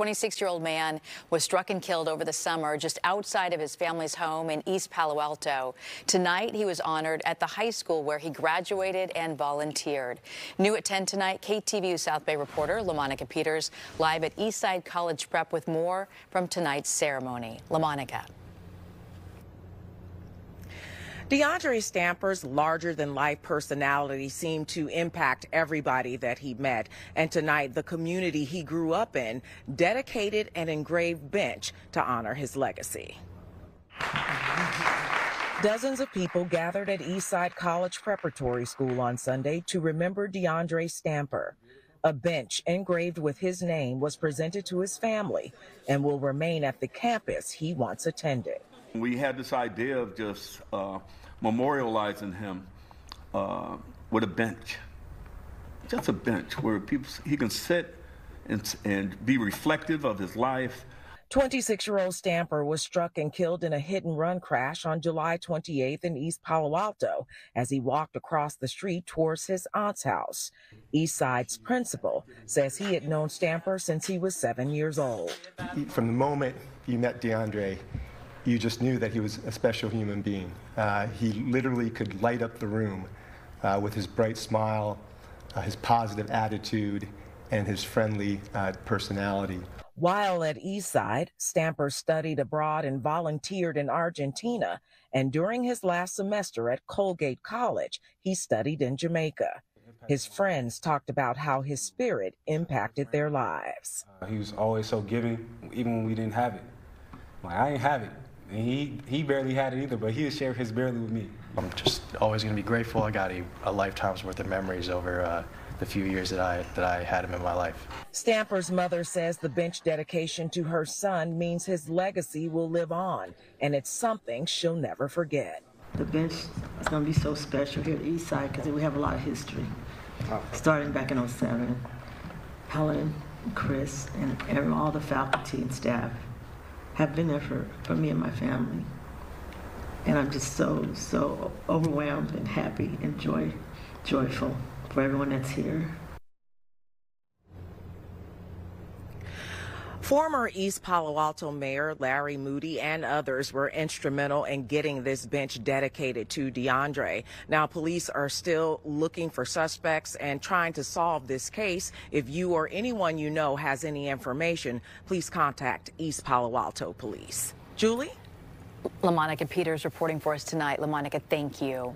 26-year-old man was struck and killed over the summer just outside of his family's home in East Palo Alto. Tonight, he was honored at the high school where he graduated and volunteered. New at 10 tonight, KTVU South Bay reporter LaMonica Peters live at Eastside College Prep with more from tonight's ceremony. LaMonica. DeAndre Stamper's larger-than-life personality seemed to impact everybody that he met. And tonight, the community he grew up in dedicated an engraved bench to honor his legacy. Dozens of people gathered at Eastside College Preparatory School on Sunday to remember DeAndre Stamper. A bench engraved with his name was presented to his family and will remain at the campus he once attended. We had this idea of just memorializing him with a bench, just a bench where he can sit and be reflective of his life. 26-year-old Stamper was struck and killed in a hit-and-run crash on July 28th in East Palo Alto as he walked across the street towards his aunt's house. Eastside's principal says he had known Stamper since he was 7 years old. From the moment you met DeAndre, you just knew that he was a special human being. He literally could light up the room with his bright smile, his positive attitude, and his friendly personality. While at Eastside, Stamper studied abroad and volunteered in Argentina. And during his last semester at Colgate College, he studied in Jamaica. His friends talked about how his spirit impacted their lives. He was always so giving, even when we didn't have it. Like, I ain't have it. And he barely had it either, but he would share his barely with me. I'm just always going to be grateful. I got a lifetime's worth of memories over the few years that I had him in my life. Stamper's mother says the bench dedication to her son means his legacy will live on, and it's something she'll never forget. The bench is going to be so special here at Eastside because we have a lot of history, starting back in 07. Helen, Chris, and all the faculty and staff have been there for me and my family. And I'm just so overwhelmed and happy and joyful for everyone that's here. Former East Palo Alto Mayor Larry Moody and others were instrumental in getting this bench dedicated to DeAndre. Now, police are still looking for suspects and trying to solve this case. If you or anyone you know has any information, please contact East Palo Alto Police. Julie? LaMonica Peters reporting for us tonight. LaMonica, thank you.